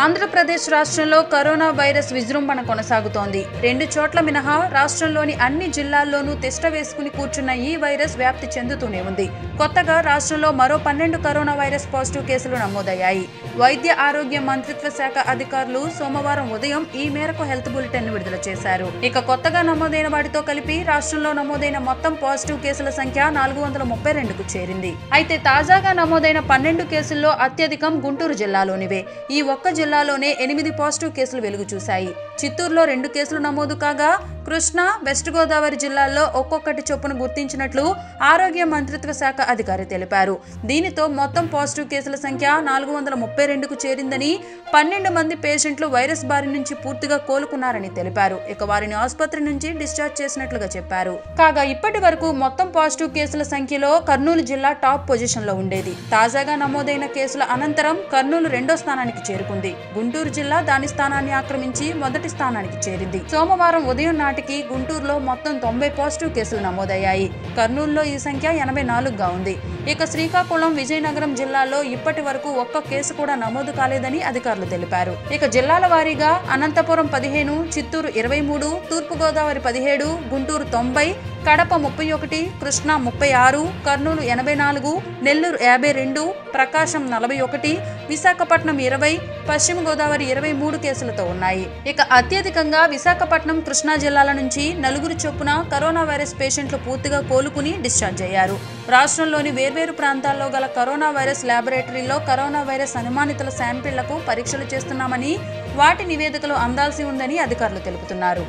ఆంధ్రప్రదేశ్ రాష్ట్రంలో corona virus విజృంభణ కొనసాగుతోంది. 2 చోట్ల మినహా రాష్ట్రంలోని అన్ని జిల్లాల్లోనూ తిష్ట వేసుకుని కూర్చున్న ఈ వైరస్ వ్యాప్తి చెందుతూనే ఉంది. కొత్తగా రాష్ట్రంలో మరో 12 కరోనా వైరస్ పాజిటివ్ కేసులు నమోదయ్యాయి. వైద్య ఆరోగ్య మంత్రిత్వ శాఖ అధికారులు సోమవారం ఉదయం ఈ మేరకు హెల్త్ బులెటిన్ విడుదల చేశారు. ఇక కొత్తగా నమోదైన వాటితో కలిపి రాష్ట్రంలో నమోదైన మొత్తం పాజిటివ్ కేసుల సంఖ్య 432కు చేరింది. అయితే తాజాగా నమోదైన 12 కేసుల్లో అత్యధికం గుంటూరు జిల్లాలోనివే. ఈ ఒక్క జిల్లాలోనే 8 పాజిటివ్ కేసులు వెలుగు చూశాయి. చిత్తూరులో 2 కేసులు నమోదు కాగా, కృష్ణా, వెస్ట్ గోదావరి జిల్లాల్లో ఒక్కొక్కటి చొప్పున గుర్తించినట్లు ఆరోగ్య మంత్రిత్వ శాఖ అధికారి తెలిపారు. దీనితో మొత్తం పాజిటివ్ కేసుల సంఖ్య 432కు చేరిందని, 12 మంది పేషెంట్లు వైరస్ బారి నుంచి పూర్తిగా కోలుకున్నారని తెలిపారు. ఇక వారిని ఆసుపత్రి నుంచి డిశ్చార్జ్ చేసినట్లుగా చెప్పారు. కాగా ఇప్పటి వరకు మొత్తం పాజిటివ్ కేసుల సంఖ్యలో కర్నూలు జిల్లా టాప్ పొజిషన్ లో ఉండేది. తాజాగా నమోదైన కేసుల అనంతరం కర్నూలు 2వ స్థానానికి చేరుకుంది. గుంటూరు జిల్లా దాని స్థానాన్ని ఆక్రమించి మొదటి స్థానానికి చేరింది. సోమవారం ఉదయం నాటికి గుంటూరులో మొత్తం 90 పాజిటివ్ కేసులు నమోదయ్యాయి. కర్నూలులో ఈ సంఖ్య 84గా ఉంది. ఇక శ్రీకాకుళం, విజయనగరం జిల్లాల్లో ఇప్పటి వరకు ఒక్క కేసు కూడా నమోదు కాలేదని అధికారులు తెలిపారు. ఇక జిల్లాల వారీగా అనంతపురం 15, చిత్తూరు 23, తూర్పుగోదావరి 17, గుంటూరు 90, కడప 31, కృష్ణా 36, కర్నూలు 84, నెల్లూరు 52, ప్రకాశం 41, విశాఖపట్నం 20, పశ్చిమ గోదావరి 23 కేసులతో ఉన్నాయి. ఇక అత్యధికంగా విశాఖపట్నం, కృష్ణా జిల్లాల నుంచి 4 చొప్పున కరోనా వైరస్ పేషెంట్లు పూర్తిగా కోలుకుని డిశ్చార్జ్ అయ్యారు. రాష్ట్రంలోని వేర్వేరు ప్రాంతాల్లో గల కరోనా వైరస్ ల్యాబొరేటరీలో కరోనా వైరస్ అనుమానితుల శాంపిళ్లకు పరీక్షలు చేస్తున్నామని, వాటి నివేదికలు అందాల్సి ఉందని అధికారులు తెలుపుతున్నారు.